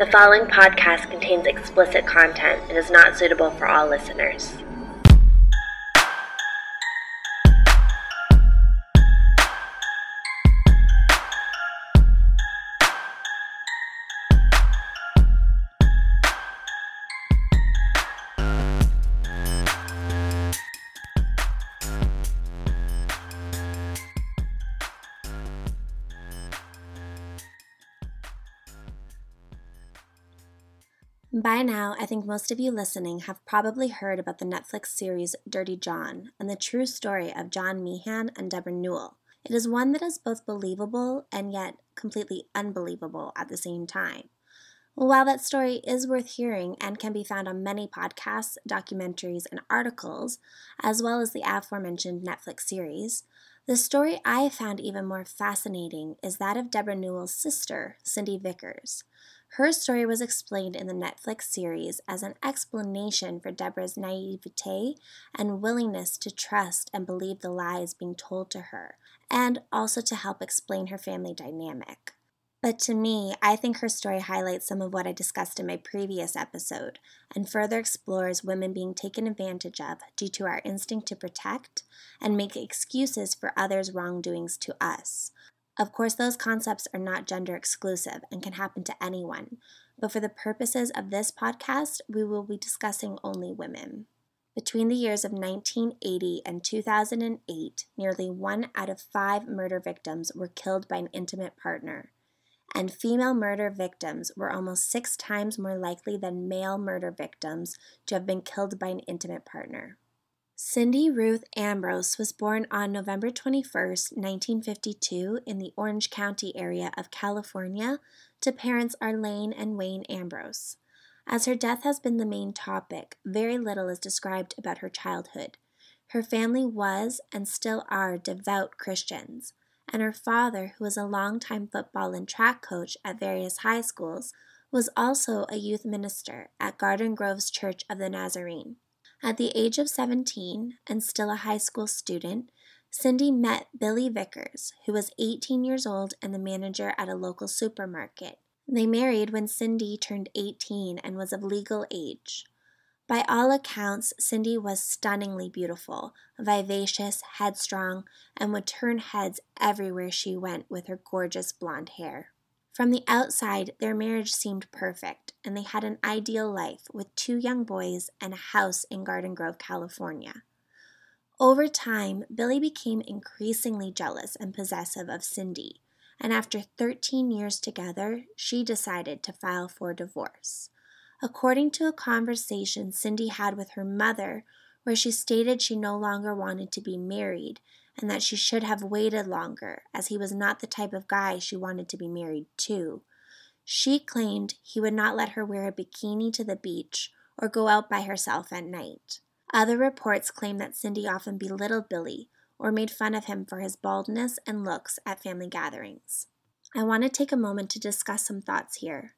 The following podcast contains explicit content and is not suitable for all listeners. By now, I think most of you listening have probably heard about the Netflix series Dirty John and the true story of John Meehan and Debra Newell. It is one that is both believable and yet completely unbelievable at the same time. While that story is worth hearing and can be found on many podcasts, documentaries, and articles, as well as the aforementioned Netflix series, the story I found even more fascinating is that of Debra Newell's sister, Cindi Vickers. Her story was explained in the Netflix series as an explanation for Debra's naivete and willingness to trust and believe the lies being told to her, and also to help explain her family dynamic. But to me, I think her story highlights some of what I discussed in my previous episode, and further explores women being taken advantage of due to our instinct to protect and make excuses for others' wrongdoings to us. Of course, those concepts are not gender exclusive and can happen to anyone, but for the purposes of this podcast, we will be discussing only women. Between the years of 1980 and 2008, nearly 1 out of 5 murder victims were killed by an intimate partner, and female murder victims were almost 6 times more likely than male murder victims to have been killed by an intimate partner. Cindi Ruth Ambrose was born on November 21, 1952 in the Orange County area of California to parents Arlane and Wayne Ambrose. As her death has been the main topic, very little is described about her childhood. Her family was and still are devout Christians, and her father, who was a longtime football and track coach at various high schools, was also a youth minister at Garden Grove's Church of the Nazarene. At the age of 17, and still a high school student, Cindi met Billy Vickers, who was 18 years old and the manager at a local supermarket. They married when Cindi turned 18 and was of legal age. By all accounts, Cindi was stunningly beautiful, vivacious, headstrong, and would turn heads everywhere she went with her gorgeous blonde hair. From the outside, their marriage seemed perfect, and they had an ideal life with 2 young boys and a house in Garden Grove, California. Over time, Billy became increasingly jealous and possessive of Cindi, and after 13 years together, she decided to file for divorce. According to a conversation Cindi had with her mother, where she stated she no longer wanted to be married, and that she should have waited longer, as he was not the type of guy she wanted to be married to. She claimed he would not let her wear a bikini to the beach or go out by herself at night. Other reports claim that Cindi often belittled Billy or made fun of him for his baldness and looks at family gatherings. I want to take a moment to discuss some thoughts here.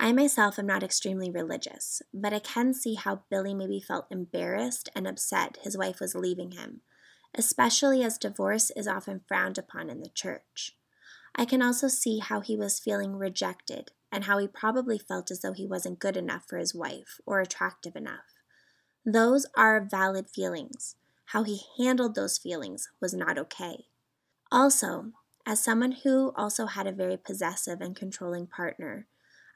I myself am not extremely religious, but I can see how Billy maybe felt embarrassed and upset his wife was leaving him, especially as divorce is often frowned upon in the church. I can also see how he was feeling rejected and how he probably felt as though he wasn't good enough for his wife or attractive enough. Those are valid feelings. How he handled those feelings was not okay. Also, as someone who also had a very possessive and controlling partner,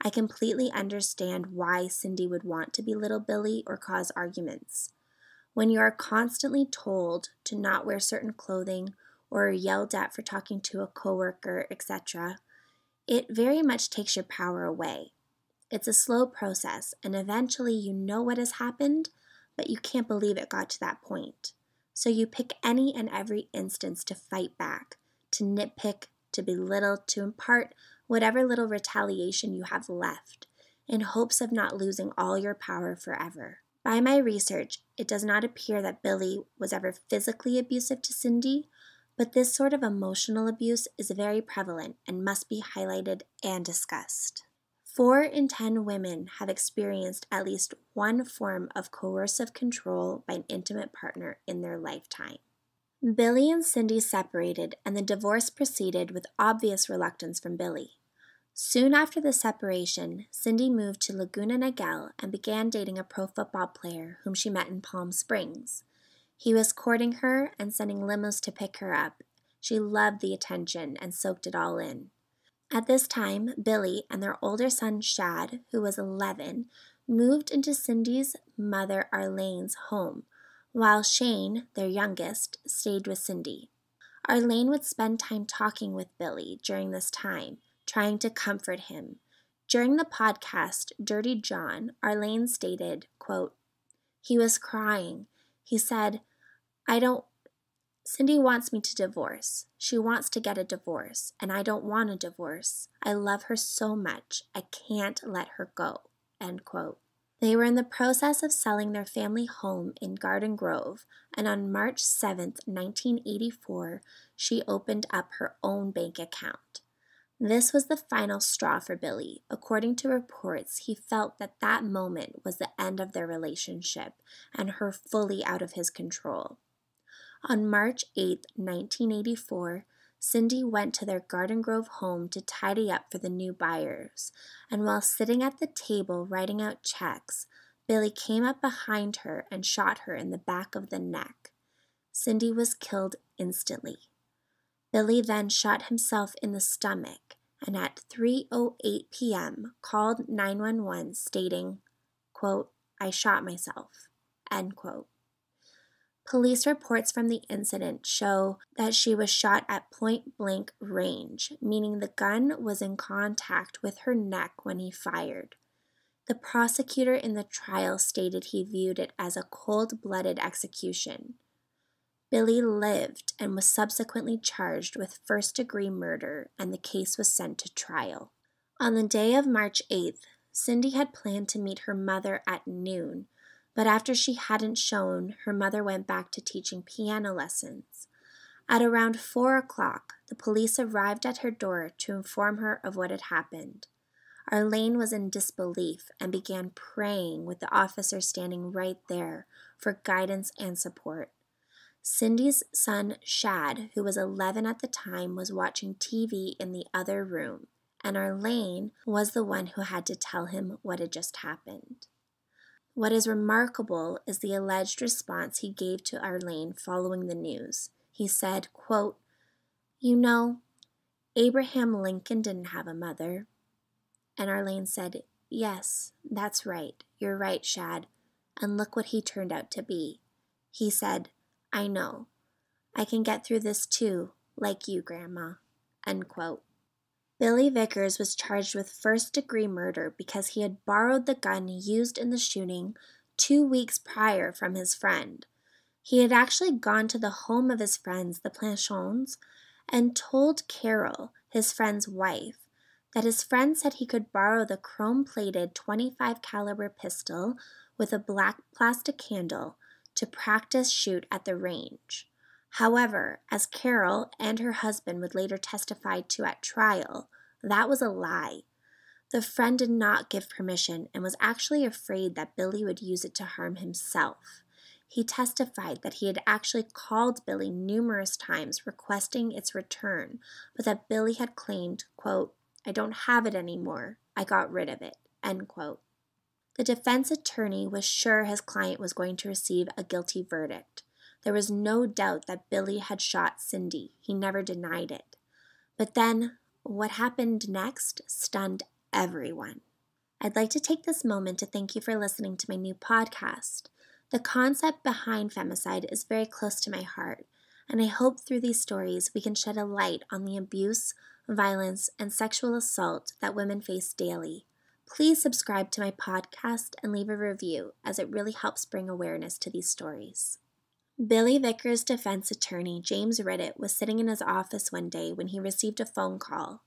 I completely understand why Cindi would want to belittle Billy or cause arguments. When you are constantly told to not wear certain clothing or yelled at for talking to a coworker, etc., it very much takes your power away. It's a slow process, and eventually you know what has happened, but you can't believe it got to that point. So you pick any and every instance to fight back, to nitpick, to belittle, to impart whatever little retaliation you have left, in hopes of not losing all your power forever. By my research, it does not appear that Billy was ever physically abusive to Cindi, but this sort of emotional abuse is very prevalent and must be highlighted and discussed. 4 in 10 women have experienced at least one form of coercive control by an intimate partner in their lifetime. Billy and Cindi separated, and the divorce proceeded with obvious reluctance from Billy. Soon after the separation, Cindi moved to Laguna Niguel and began dating a pro football player whom she met in Palm Springs. He was courting her and sending limos to pick her up. She loved the attention and soaked it all in. At this time, Billy and their older son Shad, who was 11, moved into Cindi's mother Arlane's home, while Shane, their youngest, stayed with Cindi. Arlane would spend time talking with Billy during this time, trying to comfort him. During the podcast, Dirty John, Arlane stated, quote, "He was crying. He said, Cindi wants me to divorce. She wants to get a divorce, and I don't want a divorce. I love her so much. I can't let her go," end quote. They were in the process of selling their family home in Garden Grove, and on March 7th, 1984, she opened up her own bank account. This was the final straw for Billy. According to reports, he felt that that moment was the end of their relationship and her fully out of his control. On March 8, 1984, Cindi went to their Garden Grove home to tidy up for the new buyers, and while sitting at the table writing out checks, Billy came up behind her and shot her in the back of the neck. Cindi was killed instantly. Billy then shot himself in the stomach and at 3:08 p.m. called 911 stating, quote, "I shot myself," end quote. Police reports from the incident show that she was shot at point-blank range, meaning the gun was in contact with her neck when he fired. The prosecutor in the trial stated he viewed it as a cold-blooded execution. Billy lived and was subsequently charged with first-degree murder, and the case was sent to trial. On the day of March 8th, Cindi had planned to meet her mother at noon, but after she hadn't shown, her mother went back to teaching piano lessons. At around 4 o'clock, the police arrived at her door to inform her of what had happened. Arlane was in disbelief and began praying with the officer standing right there for guidance and support. Cindi's son, Shad, who was 11 at the time, was watching TV in the other room, and Arlane was the one who had to tell him what had just happened. What is remarkable is the alleged response he gave to Arlane following the news. He said, quote, "You know, Abraham Lincoln didn't have a mother." And Arlane said, "Yes, that's right. You're right, Shad. And look what he turned out to be." He said, "I know. I can get through this too, like you, Grandma," end quote. Billy Vickers was charged with first-degree murder because he had borrowed the gun used in the shooting 2 weeks prior from his friend. He had actually gone to the home of his friends, the Planchons, and told Carol, his friend's wife, that his friend said he could borrow the chrome-plated .25 caliber pistol with a black plastic handle to practice shoot at the range. However, as Carol and her husband would later testify to at trial, that was a lie. The friend did not give permission and was actually afraid that Billy would use it to harm himself. He testified that he had actually called Billy numerous times requesting its return, but that Billy had claimed, quote, "I don't have it anymore. I got rid of it," end quote. The defense attorney was sure his client was going to receive a guilty verdict. There was no doubt that Billy had shot Cindi. He never denied it. But then, what happened next stunned everyone. I'd like to take this moment to thank you for listening to my new podcast. The concept behind femicide is very close to my heart, and I hope through these stories we can shed a light on the abuse, violence, and sexual assault that women face daily. Please subscribe to my podcast and leave a review, as it really helps bring awareness to these stories. Billy Vickers' defense attorney, James Riddett, was sitting in his office one day when he received a phone call.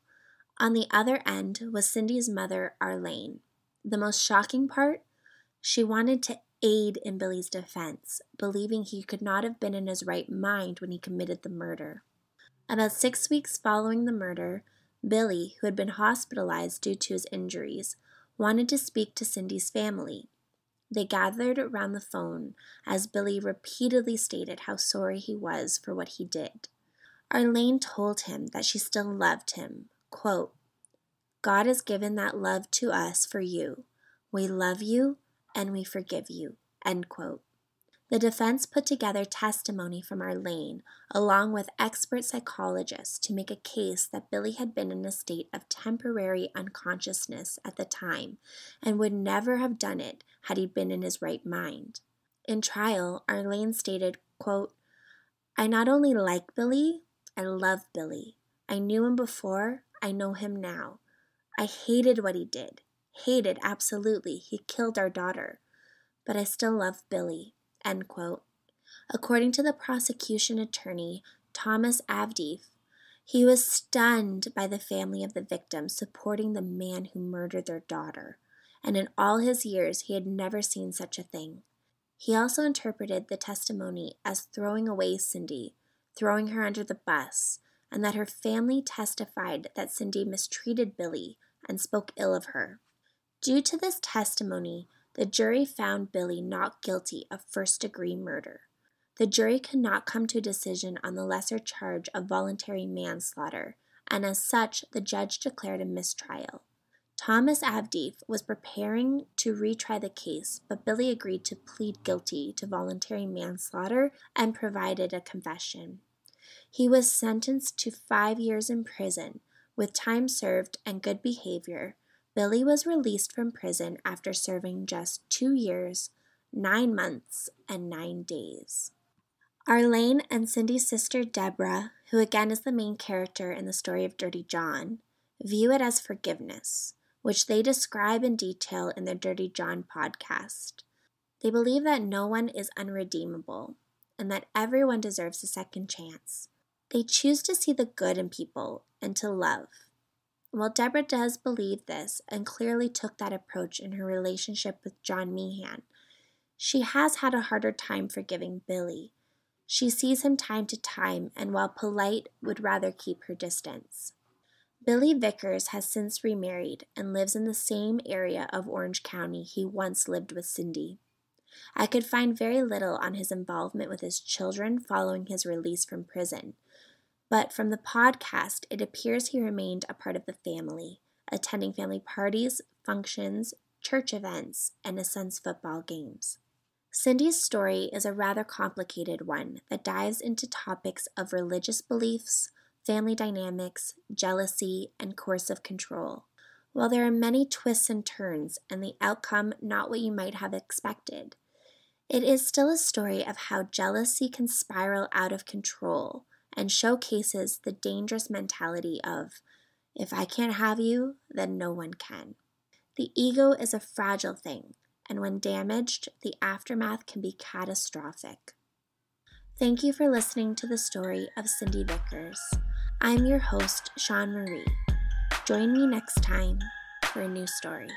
On the other end was Cindi's mother, Arlane. The most shocking part? She wanted to aid in Billy's defense, believing he could not have been in his right mind when he committed the murder. About 6 weeks following the murder, Billy, who had been hospitalized due to his injuries, wanted to speak to Cindi's family. They gathered around the phone as Billy repeatedly stated how sorry he was for what he did. Arlane told him that she still loved him. Quote, God has given that love to us for you. We love you and we forgive you." End quote. The defense put together testimony from Arlane, along with expert psychologists, to make a case that Billy had been in a state of temporary unconsciousness at the time and would never have done it had he been in his right mind. In trial, Arlane stated, quote, "I not only like Billy, I love Billy. I knew him before, I know him now. I hated what he did. Hated, absolutely. He killed our daughter. But I still love Billy." End quote. According to the prosecution attorney, Thomas Avdeef, he was stunned by the family of the victim supporting the man who murdered their daughter, and in all his years he had never seen such a thing. He also interpreted the testimony as throwing away Cindi, throwing her under the bus, and that her family testified that Cindi mistreated Billy and spoke ill of her. Due to this testimony, the jury found Billy not guilty of first-degree murder. The jury could not come to a decision on the lesser charge of voluntary manslaughter, and as such, the judge declared a mistrial. Thomas Avdeef was preparing to retry the case, but Billy agreed to plead guilty to voluntary manslaughter and provided a confession. He was sentenced to 5 years in prison, with time served and good behavior. Billy was released from prison after serving just 2 years, 9 months, and 9 days. Arlane and Cindi's sister Debra, who again is the main character in the story of Dirty John, view it as forgiveness, which they describe in detail in their Dirty John podcast. They believe that no one is unredeemable and that everyone deserves a second chance. They choose to see the good in people and to love. While Debra does believe this and clearly took that approach in her relationship with John Meehan, she has had a harder time forgiving Billy. She sees him time to time and, while polite, would rather keep her distance. Billy Vickers has since remarried and lives in the same area of Orange County he once lived with Cindi. I could find very little on his involvement with his children following his release from prison, but from the podcast, it appears he remained a part of the family, attending family parties, functions, church events, and his son's football games. Cindi's story is a rather complicated one that dives into topics of religious beliefs, family dynamics, jealousy, and coercive control. While there are many twists and turns, and the outcome not what you might have expected, it is still a story of how jealousy can spiral out of control, and showcases the dangerous mentality of, if I can't have you, then no one can. The ego is a fragile thing, and when damaged, the aftermath can be catastrophic. Thank you for listening to the story of Cindi Vickers. I'm your host, Sean Marie. Join me next time for a new story.